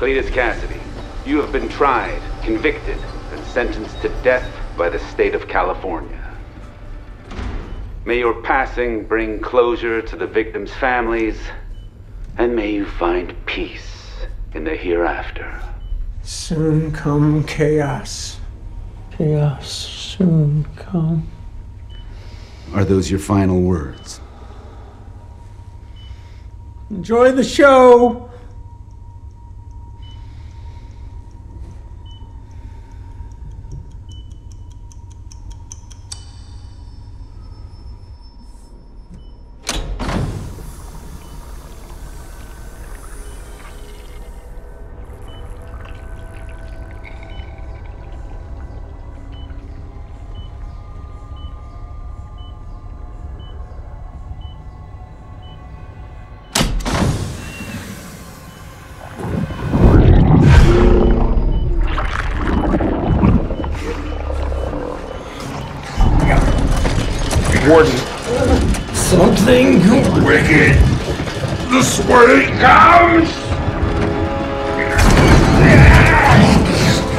Cletus Kasady, you have been tried, convicted, and sentenced to death by the state of California. May your passing bring closure to the victims' families, and may you find peace in the hereafter. Soon come chaos. Chaos soon come. Are those your final words? Enjoy the show! Warden. Something wicked. This way comes! Oh.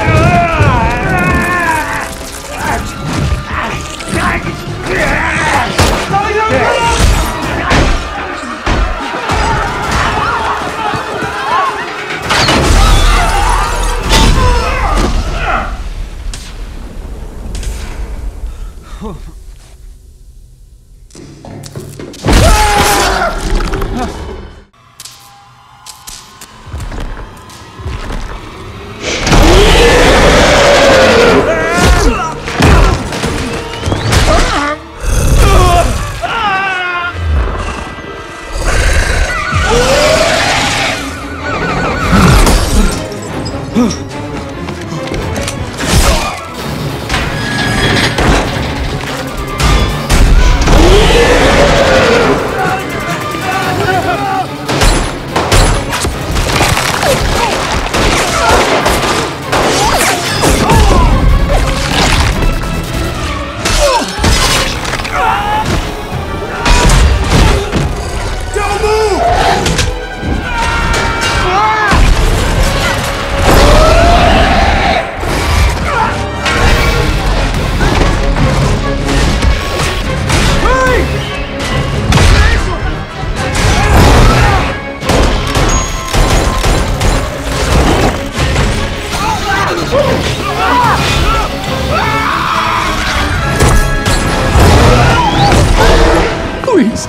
Please!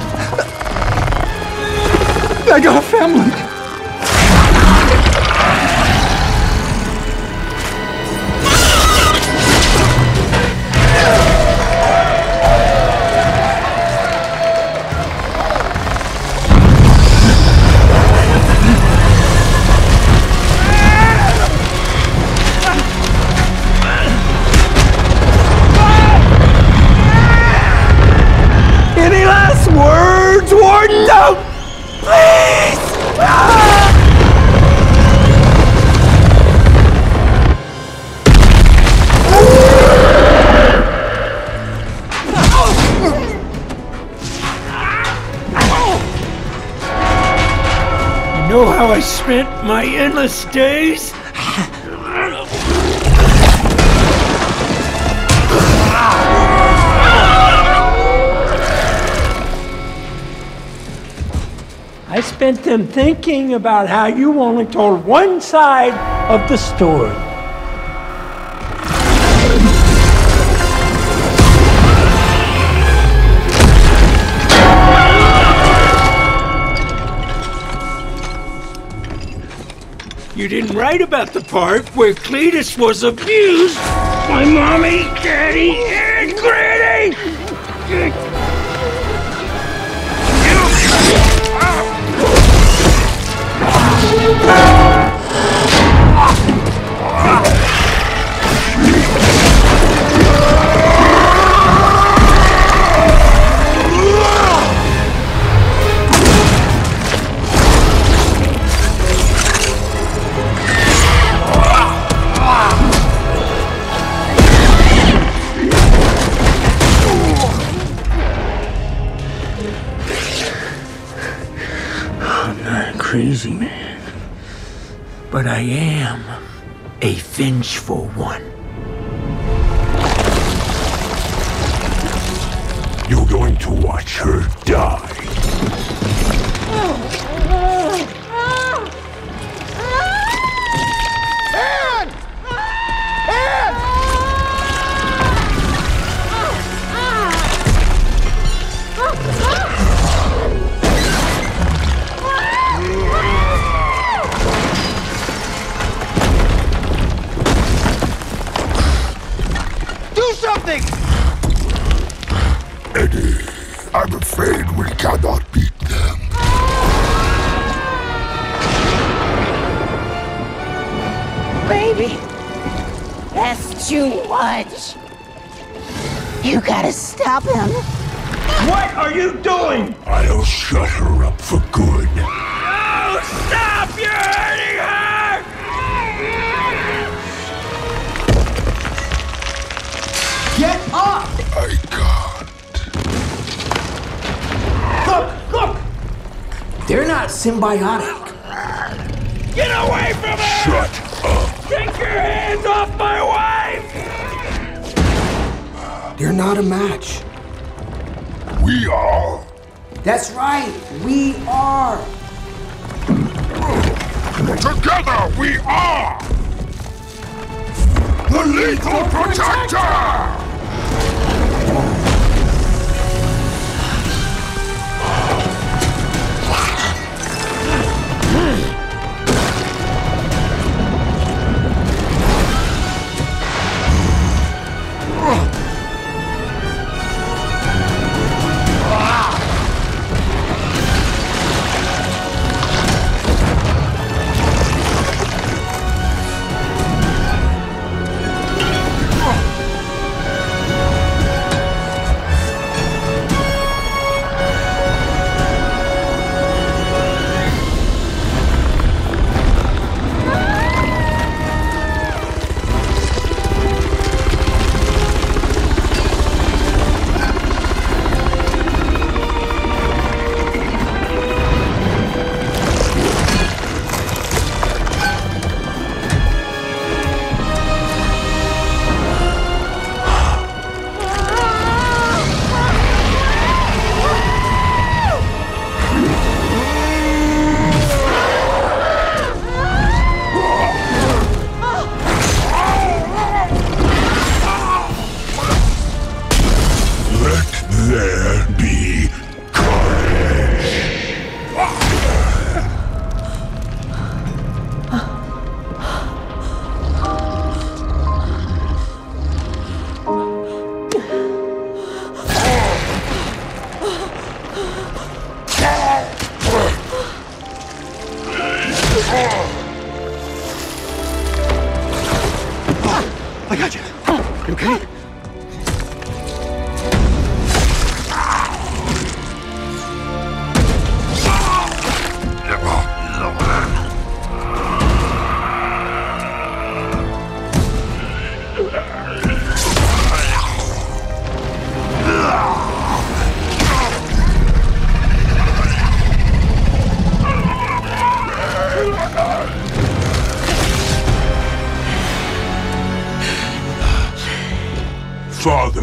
I got a family! No! Please! Ah! You know how I spent my endless days? I spent them thinking about how you only told one side of the story. You didn't write about the part where Cletus was abused by Mommy, Daddy, and Granny! Crazy man. but I am a vengeful one. You're going to watch her die. Something! Eddie, I'm afraid we cannot beat them. Baby, that's too much. You gotta stop him. What are you doing? I'll shut her up for good. No, stop! You're hurting her! Get up! I can't. Look! Look! They're not symbiotic. Get away from her! Shut up! Take your hands off my wife! They're not a match. We are. That's right, we are. Together we are! The Lethal Protector! I got you. You okay? Father,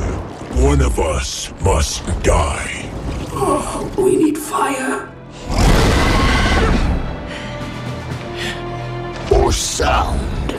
one of us must die. Oh, we need fire. Or sound.